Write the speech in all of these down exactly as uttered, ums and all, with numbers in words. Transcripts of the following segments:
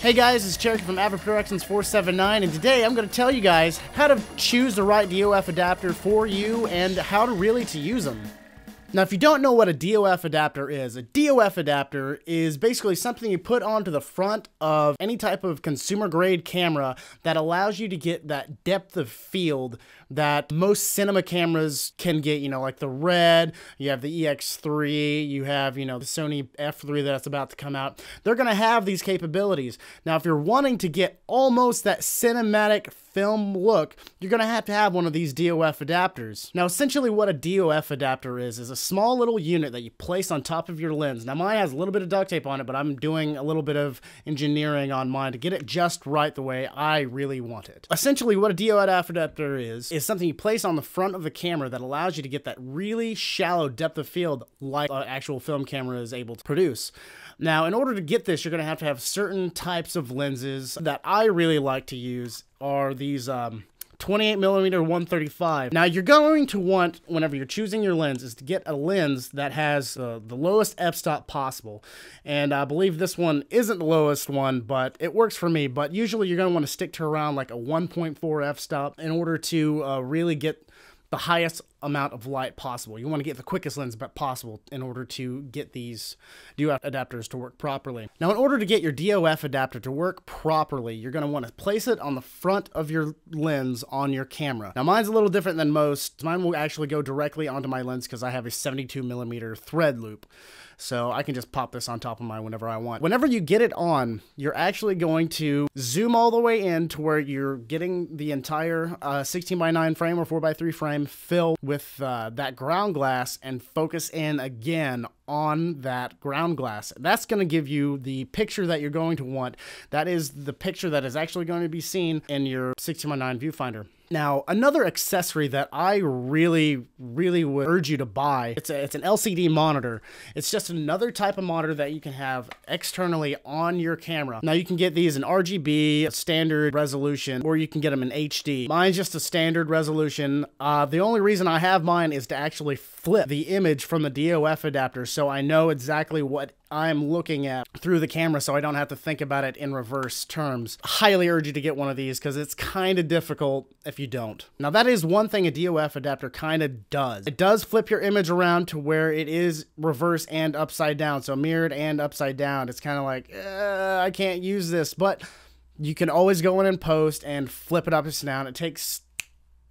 Hey guys, it's Cherokee from AverProExxons four seven nine, and today I'm going to tell you guys how to choose the right D O F adapter for you and how to really to use them. Now, if you don't know what a D O F adapter is, a D O F adapter is basically something you put onto the front of any type of consumer grade camera that allows you to get that depth of field that most cinema cameras can get, you know, like the Red, you have the E X three, you have, you know, the Sony F three that's about to come out. They're going to have these capabilities. Now, if you're wanting to get almost that cinematic film look, you're going to have to have one of these D O F adapters. Now, essentially what a D O F adapter is, is a small little unit that you place on top of your lens. Now, mine has a little bit of duct tape on it, but I'm doing a little bit of engineering on mine to get it just right the way I really want it. Essentially what a D O F adapter is, is something you place on the front of the camera that allows you to get that really shallow depth of field like an actual film camera is able to produce. Now, in order to get this, you're going to have to have certain types of lenses that I really like to use are these um, twenty-eight millimeter one thirty-five. Now, you're going to want, whenever you're choosing your lens, is to get a lens that has uh, the lowest f-stop possible. And I believe this one isn't the lowest one, but it works for me. But usually you're going to want to stick to around like a one point four f-stop in order to uh, really get the highest amount of light possible. You want to get the quickest lens possible in order to get these D O F adapters to work properly. Now, in order to get your D O F adapter to work properly, you're going to want to place it on the front of your lens on your camera. Now, mine's a little different than most. Mine will actually go directly onto my lens because I have a seventy-two millimeter thread loop. So I can just pop this on top of mine whenever I want. Whenever you get it on, you're actually going to zoom all the way in to where you're getting the entire uh, sixteen by nine frame or four by three frame fill with uh, that ground glass and focus in again on that ground glass. That's going to give you the picture that you're going to want. That is the picture that is actually going to be seen in your sixteen by nine viewfinder. Now, another accessory that I really, really would urge you to buy, it's, a, it's an L C D monitor. It's just another type of monitor that you can have externally on your camera. Now, you can get these in R G B, standard resolution, or you can get them in H D. Mine's just a standard resolution. Uh, the only reason I have mine is to actually flip the image from the D O F adapter so I know exactly what I'm looking at through the camera so I don't have to think about it in reverse terms. Highly urge you to get one of these because it's kind of difficult if you don't. Now, that is one thing a D O F adapter kind of does. It does flip your image around to where it is reverse and upside down, so mirrored and upside down. It's kind of like, uh, I can't use this, but you can always go in and post and flip it up and down. It takes,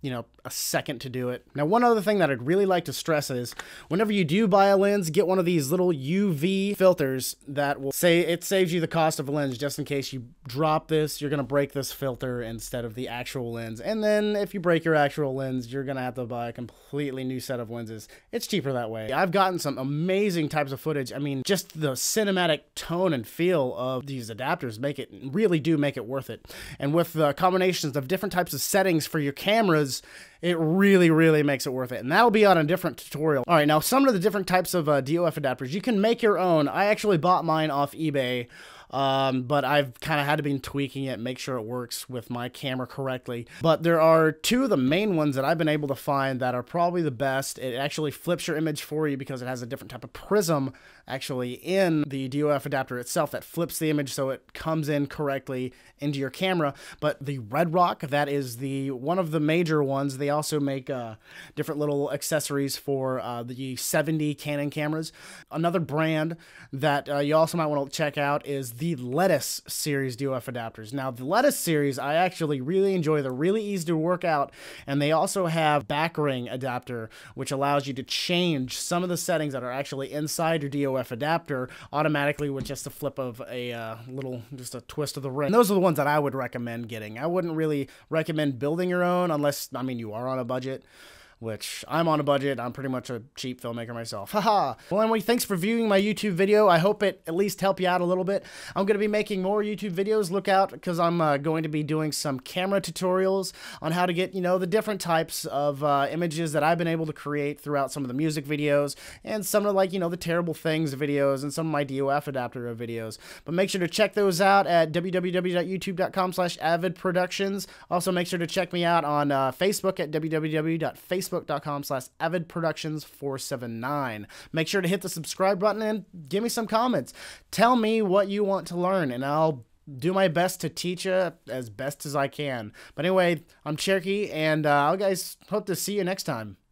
you know, a second to do it. Now, one other thing that I'd really like to stress is whenever you do buy a lens, get one of these little U V filters that will say it saves you the cost of a lens just in case you drop this, you're going to break this filter instead of the actual lens. And then if you break your actual lens, you're going to have to buy a completely new set of lenses. It's cheaper that way. I've gotten some amazing types of footage. I mean, just the cinematic tone and feel of these adapters make it really do make it worth it. And with the combinations of different types of settings for your cameras, it really, really makes it worth it. And that'll be on a different tutorial. All right, now some of the different types of uh, D O F adapters. You can make your own. I actually bought mine off eBay, um, but I've kind of had to be tweaking it, make sure it works with my camera correctly. But there are two of the main ones that I've been able to find that are probably the best. It actually flips your image for you because it has a different type of prism actually in the D O F adapter itself that flips the image so it comes in correctly into your camera. But the Red Rock, that is the one of the major ones. They also make uh, different little accessories for uh, the seventy Canon cameras. Another brand that uh, you also might want to check out is the Letus series D O F adapters. Now, the Letus series, I actually really enjoy. They're really easy to work out, and they also have back ring adapter, which allows you to change some of the settings that are actually inside your D O F adapter automatically with just a flip of a uh, little, just a twist of the ring. And those are the ones that I would recommend getting. I wouldn't really recommend building your own unless, I mean, you are on a budget, which I'm on a budget. I'm pretty much a cheap filmmaker myself. Haha. Well, anyway, thanks for viewing my YouTube video. I hope it at least helped you out a little bit. I'm going to be making more YouTube videos. Look out, because I'm uh, going to be doing some camera tutorials on how to get, you know, the different types of uh, images that I've been able to create throughout some of the music videos and some of, like, you know, the terrible things videos and some of my D O F adapter videos. But make sure to check those out at w w w dot youtube dot com slash avid productions. Also, make sure to check me out on uh, Facebook at w w w dot facebook dot com. facebook dot com slash avid productions four seven nine. Make sure to hit the subscribe button and give me some comments. Tell me what you want to learn, and I'll do my best to teach you as best as I can. But anyway, I'm Cherokee, and uh, I guys hope to see you next time.